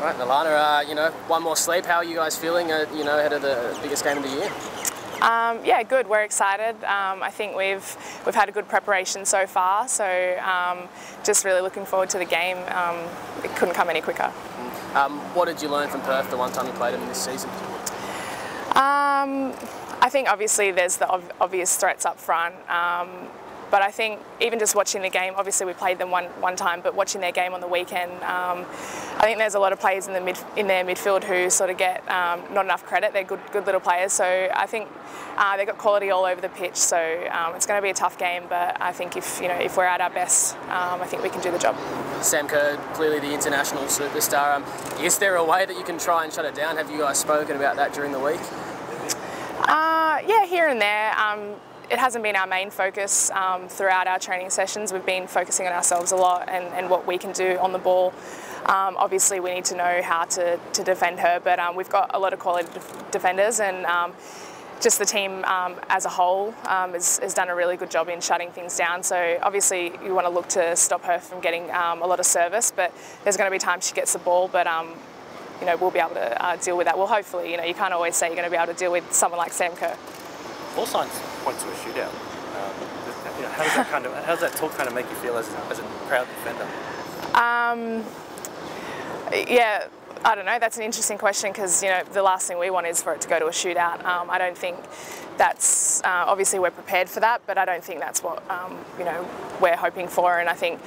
Right, Nalana, one more sleep. How are you guys feeling, ahead of the biggest game of the year? Yeah, good. We're excited. I think we've had a good preparation so far, so just really looking forward to the game. It couldn't come any quicker. What did you learn from Perth the one time you played them this season? I think obviously there's the obvious threats up front. But I think even just watching the game, obviously we played them one time, but watching their game on the weekend, I think there's a lot of players in their midfield who sort of get not enough credit. They're good little players, so I think they've got quality all over the pitch. So it's going to be a tough game, but I think if we're at our best, I think we can do the job. Sam Kerr, clearly the international superstar. Is there a way that you can try and shut it down? Have you guys spoken about that during the week? Yeah, here and there. It hasn't been our main focus throughout our training sessions. We've been focusing on ourselves a lot and what we can do on the ball. Obviously we need to know how to defend her, but we've got a lot of quality defenders, and just the team as a whole has done a really good job in shutting things down. So obviously you want to look to stop her from getting a lot of service, but there's going to be times she gets the ball, but we'll be able to deal with that. Well, hopefully, you can't always say you're going to be able to deal with someone like Sam Kerr. All signs point to a shootout. How does that talk kind of make you feel as a proud defender? Yeah, I don't know. That's an interesting question, because the last thing we want is for it to go to a shootout. I don't think that's obviously we're prepared for that, but I don't think that's what we're hoping for. And I think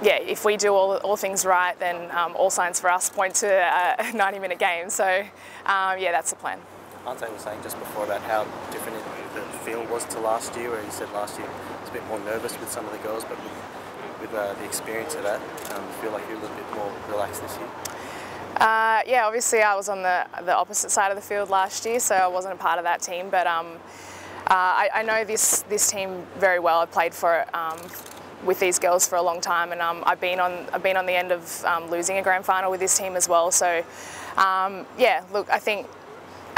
yeah, if we do all things right, then all signs for us point to a 90-minute game. So yeah, that's the plan. Ante was saying just before about how different the feel was to last year, where he said last year he was a bit more nervous with some of the girls, but with the experience of that, you feel like you're a little bit more relaxed this year? Yeah, obviously I was on the opposite side of the field last year, so I wasn't a part of that team, but I know this team very well. I played for it with these girls for a long time, and I've been on the end of losing a grand final with this team as well, so yeah, look, I think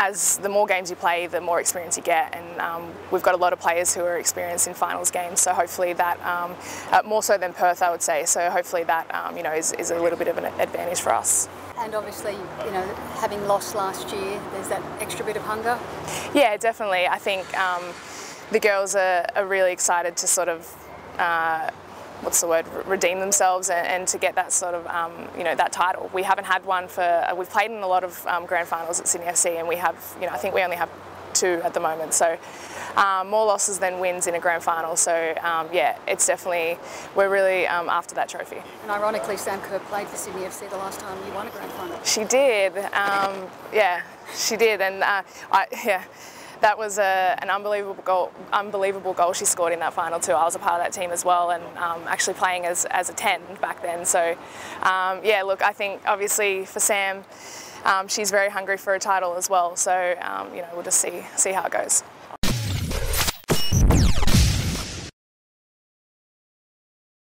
as the more games you play, the more experience you get, and we've got a lot of players who are experienced in finals games, so hopefully that, more so than Perth I would say, so hopefully that is a little bit of an advantage for us. And obviously, having lost last year, there's that extra bit of hunger? Yeah, definitely. I think the girls are really excited to sort of redeem themselves and to get that sort of, that title. We haven't had one we've played in a lot of grand finals at Sydney FC, and we have, I think we only have 2 at the moment, so more losses than wins in a grand final, so yeah, it's definitely, we're really after that trophy. And ironically, Sam Kerr played for Sydney FC the last time you won a grand final. She did, yeah, she did, and yeah. That was an unbelievable goal she scored in that final too. I was a part of that team as well, and actually playing as a 10 back then. So yeah, look, I think obviously for Sam, she's very hungry for a title as well. So we'll just see how it goes.